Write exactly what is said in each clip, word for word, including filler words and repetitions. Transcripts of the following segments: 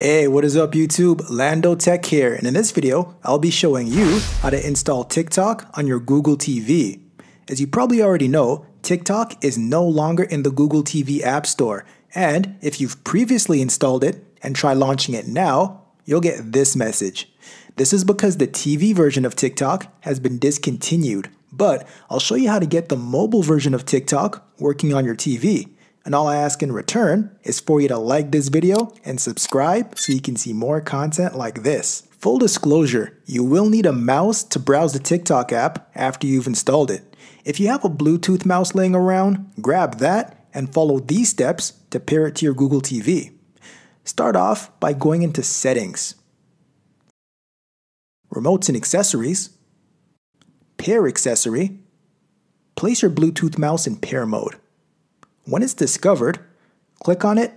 Hey, what is up YouTube? Lando Tech here, and in this video, I'll be showing you how to install TikTok on your Google T V. As you probably already know, TikTok is no longer in the Google T V App Store, and if you've previously installed it and try launching it now, you'll get this message. This is because the T V version of TikTok has been discontinued, but I'll show you how to get the mobile version of TikTok working on your T V. And all I ask in return is for you to like this video and subscribe so you can see more content like this. Full disclosure, you will need a mouse to browse the TikTok app after you've installed it. If you have a Bluetooth mouse laying around, grab that and follow these steps to pair it to your Google T V. Start off by going into Settings, Remotes and Accessories, Pair Accessory. Place your Bluetooth mouse in pair mode. When it's discovered, click on it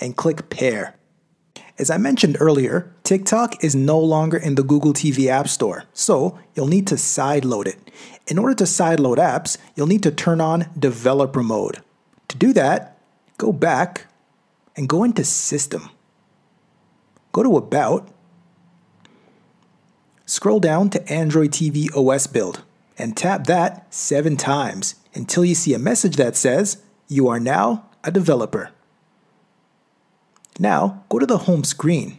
and click Pair. As I mentioned earlier, TikTok is no longer in the Google T V App Store, so you'll need to sideload it. In order to sideload apps, you'll need to turn on Developer Mode. To do that, go back and go into System. Go to About, scroll down to Android T V O S Build, and tap that seven times until you see a message that says, "You are now a developer." Now, go to the home screen.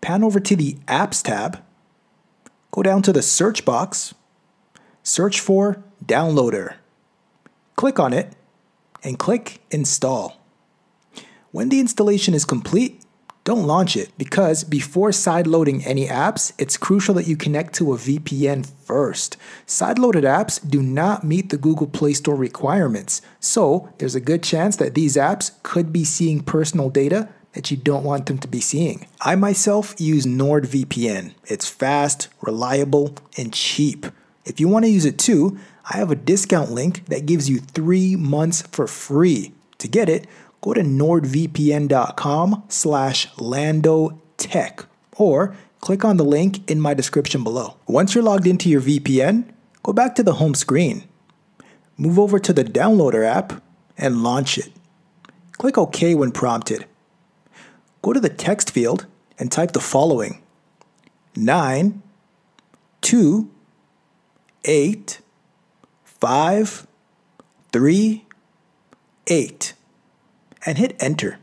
Pan over to the Apps tab. Go down to the search box. Search for Downloader. Click on it and click Install. When the installation is complete, don't launch it because before sideloading any apps, it's crucial that you connect to a V P N first. Sideloaded apps do not meet the Google Play Store requirements, so there's a good chance that these apps could be seeing personal data that you don't want them to be seeing. I myself use NordVPN. It's fast, reliable, and cheap. If you want to use it too, I have a discount link that gives you three months for free. To get it, go to nord V P N dot com slash Lando Tech or click on the link in my description below. Once you're logged into your V P N, go back to the home screen. Move over to the Downloader app and launch it. Click OK when prompted. Go to the text field and type the following: nine two eight five three eight. And hit enter.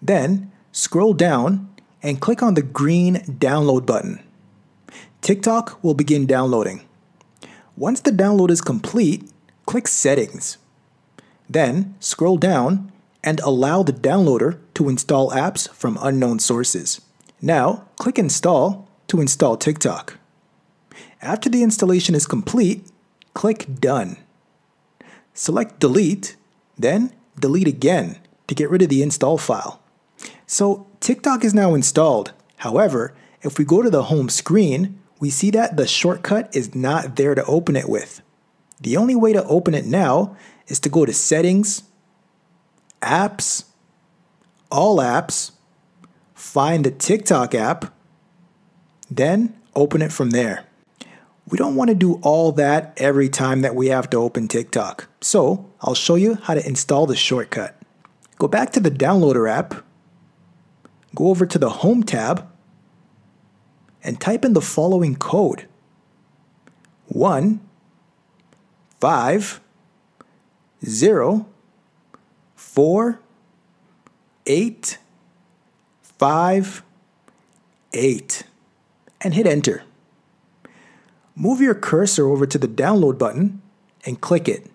Then scroll down and click on the green download button. TikTok will begin downloading. Once the download is complete, click Settings. Then scroll down and allow the downloader to install apps from unknown sources. Now click Install to install TikTok. After the installation is complete, click Done. Select Delete, then delete again to get rid of the install file. So TikTok is now installed. However, if we go to the home screen, we see that the shortcut is not there to open it with. The only way to open it now is to go to Settings, Apps, All Apps, find the TikTok app, then open it from there. We don't want to do all that every time that we have to open TikTok, so I'll show you how to install the shortcut. Go back to the Downloader app, go over to the Home tab, and type in the following code: one five zero four eight five eight, and hit enter. Move your cursor over to the download button and click it.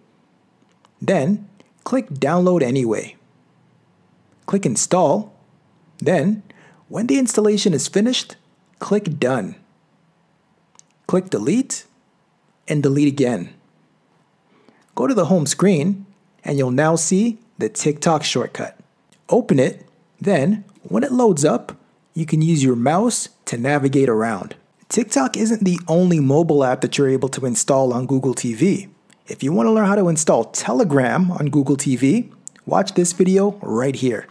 Then click Download Anyway. Click Install. Then, when the installation is finished, click Done. Click Delete and delete again. Go to the home screen and you'll now see the TikTok shortcut. Open it, then when it loads up, you can use your mouse to navigate around. TikTok isn't the only mobile app that you're able to install on Google T V. If you want to learn how to install Telegram on Google T V, watch this video right here.